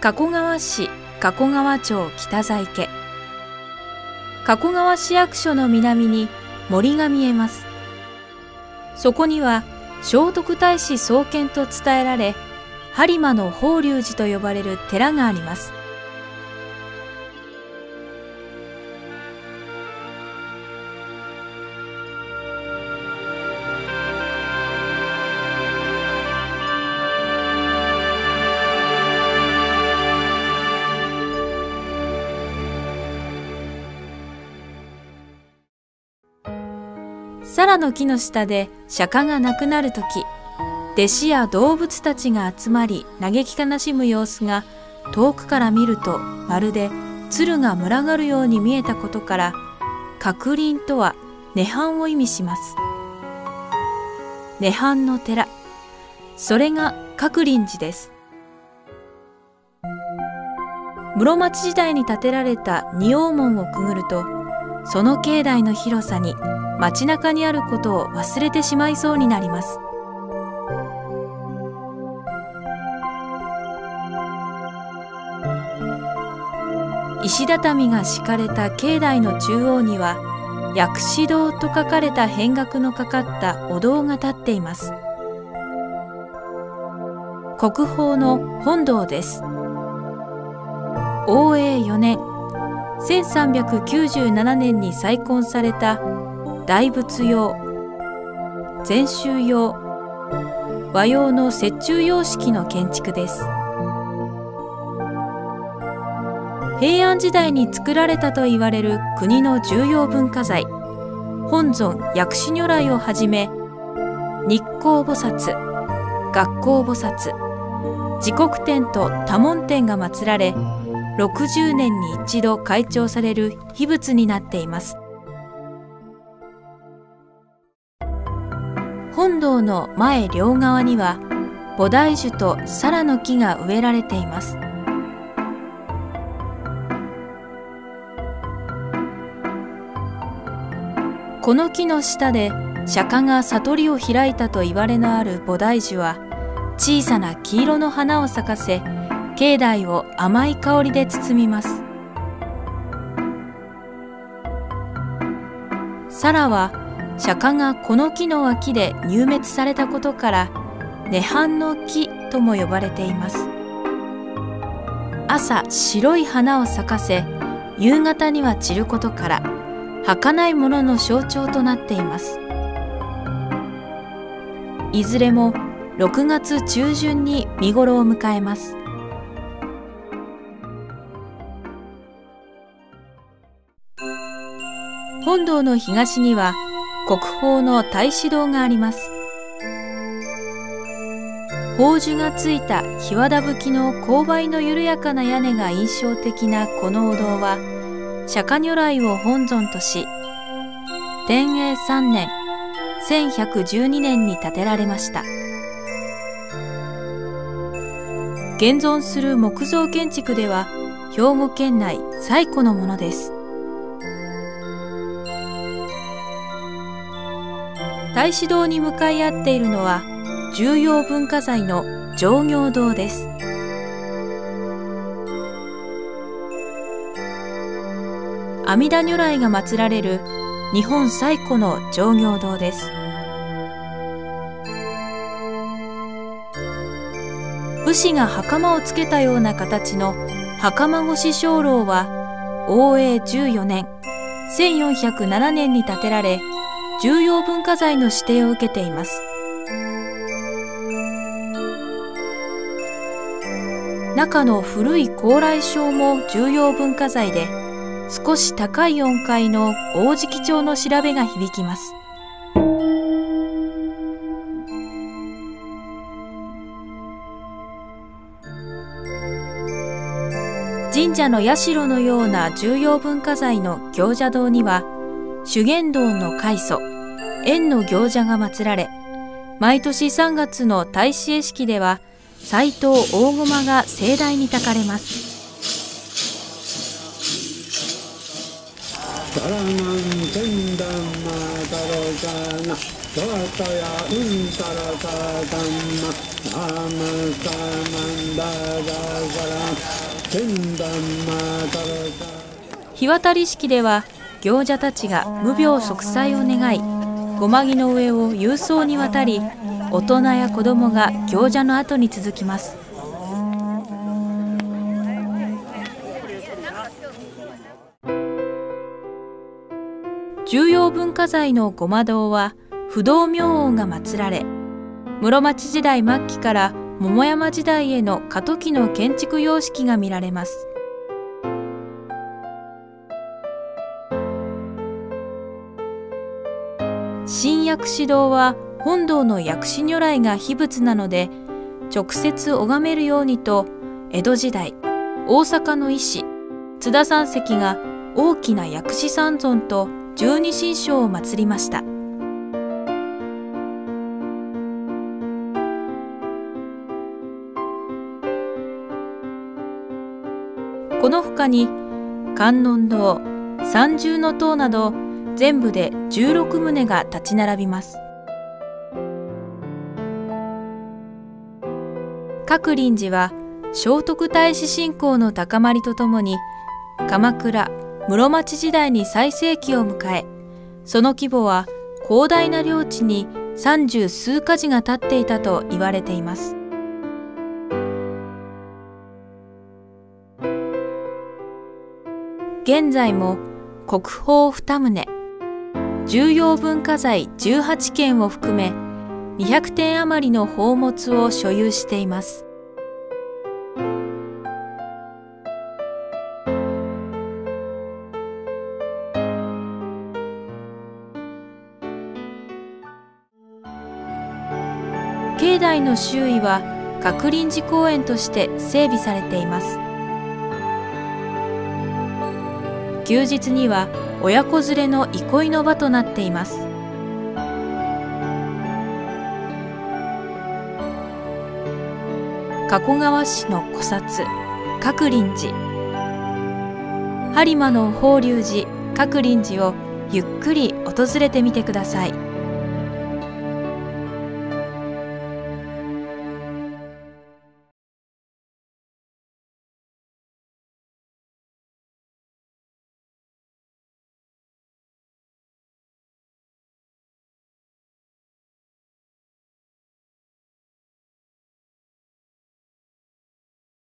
加古川市加古川町北座池、加古川市役所の南に森が見えます。そこには聖徳太子創建と伝えられ、播磨の法隆寺と呼ばれる寺があります。さらの木の下で釈迦が亡くなる時、弟子や動物たちが集まり嘆き悲しむ様子が遠くから見るとまるで鶴が群がるように見えたことから、鶴林とは涅槃を意味します。涅槃の寺、それが鶴林寺です。室町時代に建てられた仁王門をくぐると、その境内の広さに街中にあることを忘れてしまいそうになります。石畳が敷かれた境内の中央には、薬師堂と書かれた変額のかかったお堂が立っています。国宝の本堂です。応永4年1397年に再建された大仏用、禅宗用、和用の折衷様式の建築です。平安時代に作られたといわれる国の重要文化財、本尊薬師如来をはじめ、日光菩薩、月光菩薩、持国天と多聞天が祀られ、60年に一度開帳される秘仏になっています。本堂の前両側には菩提樹とさらの木が植えられています。この木の下で釈迦が悟りを開いたといわれのある菩提樹は、小さな黄色の花を咲かせ、境内を甘い香りで包みます。さらは釈迦がこの木の脇で入滅されたことから、涅槃の木とも呼ばれています。朝白い花を咲かせ、夕方には散ることから、儚いものの象徴となっています。いずれも6月中旬に見頃を迎えます。本堂の東には国宝の太子堂があります。宝珠がついたひわだぶきの勾配の緩やかな屋根が印象的なこのお堂は、釈迦如来を本尊とし、天永3年1112年に建てられました。現存する木造建築では兵庫県内最古のものです。太子堂に向かい合っているのは重要文化財の常行堂です。阿弥陀如来が祀られる日本最古の常行堂です。武士が袴をつけたような形の袴腰鐘楼は、応永14年1407年に建てられ、重要文化財の指定を受けています。中の古い高麗鐘も重要文化財で、少し高い音階の大敷調の調べが響きます。神社の社のような重要文化財の行者堂には、修験道の開祖、円の行者が祀られ、毎年3月の太子会式では、斎藤大駒が盛大に焚かれます。トワトヤウンタラサタンマハマサマンダダサラテンダマタラサ。火渡り式では行者たちが無病息災を願い、護摩木の上を勇壮に渡り、大人や子どもが行者の後に続きます。重要文化財の護摩堂は不動明王が祀られ、室町時代末期から桃山時代への過渡期の建築様式が見られます。新薬師堂は本堂の薬師如来が秘仏なので、直接拝めるようにと江戸時代、大阪の医師津田山石が大きな薬師三尊と十二神将を祀りました。このほかに観音堂、三重の塔など全部で16棟が立ち並びます。各林寺は聖徳太子信仰の高まりとともに、鎌倉室町時代に最盛期を迎え、その規模は広大な領地に30数か寺が建っていたと言われています。現在も国宝2棟、重要文化財18件を含め200点余りの宝物を所有しています。境内の周囲は鶴林寺公園として整備されています。休日には親子連れの憩いの場となっています。加古川市の古刹、鶴林寺。播磨の法隆寺、鶴林寺をゆっくり訪れてみてください。